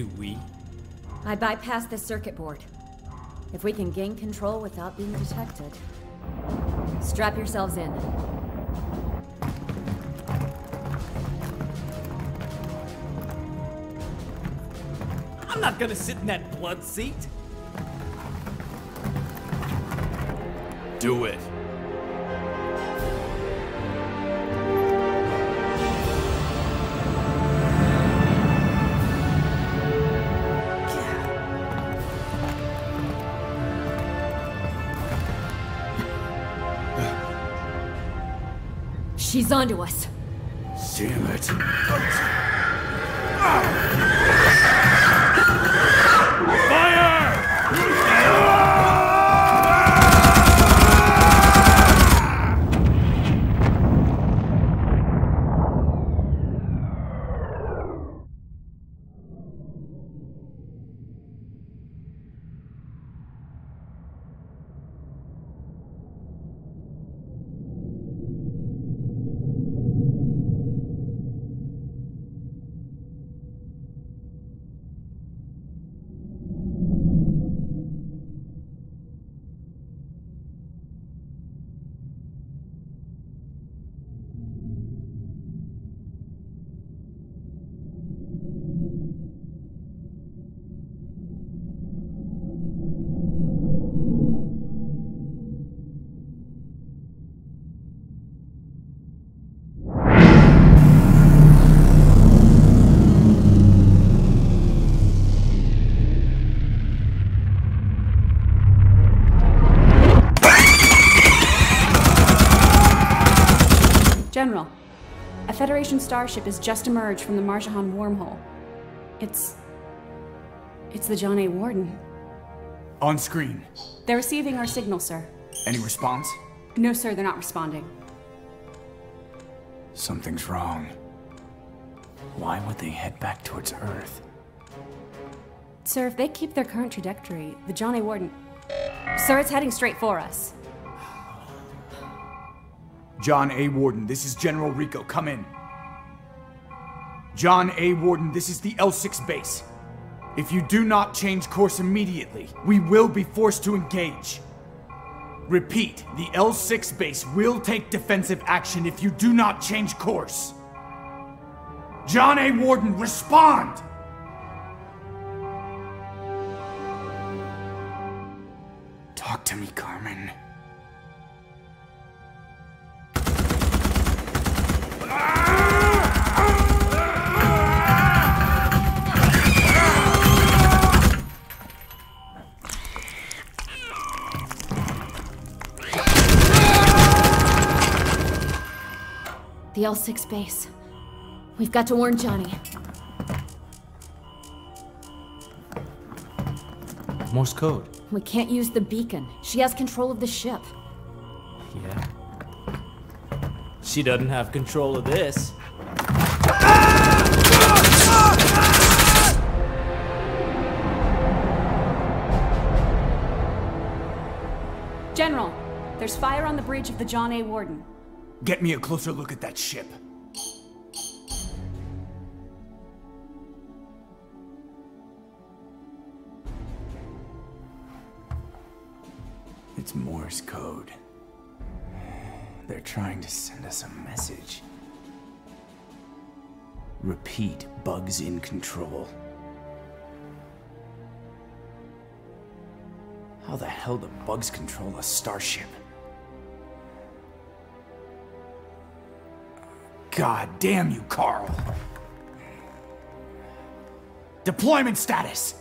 Do we? I bypassed the circuit board. If we can gain control without being detected. Strap yourselves in. I'm not gonna sit in that blood seat. Do it. She's onto us. Damn it. Fire! General, a Federation starship has just emerged from the Marjahan wormhole. It's the John A. Warden. On screen. They're receiving our signal, sir. Any response? No, sir, they're not responding. Something's wrong. Why would they head back towards Earth? Sir, if they keep their current trajectory, the John A. Warden... Sir, it's heading straight for us. John A. Warden, this is General Rico. Come in. John A. Warden, this is the L6 base. If you do not change course immediately, we will be forced to engage. Repeat, the L6 base will take defensive action if you do not change course. John A. Warden, respond! Talk to me, Carmen. The L6 base. We've got to warn Johnny. Morse code. We can't use the beacon. She has control of the ship. Yeah. She doesn't have control of this. General, there's fire on the bridge of the John A. Warden. Get me a closer look at that ship. It's Morse code. They're trying to send us a message. Repeat, bugs in control. How the hell do bugs control a starship? God damn you, Carl! Deployment status!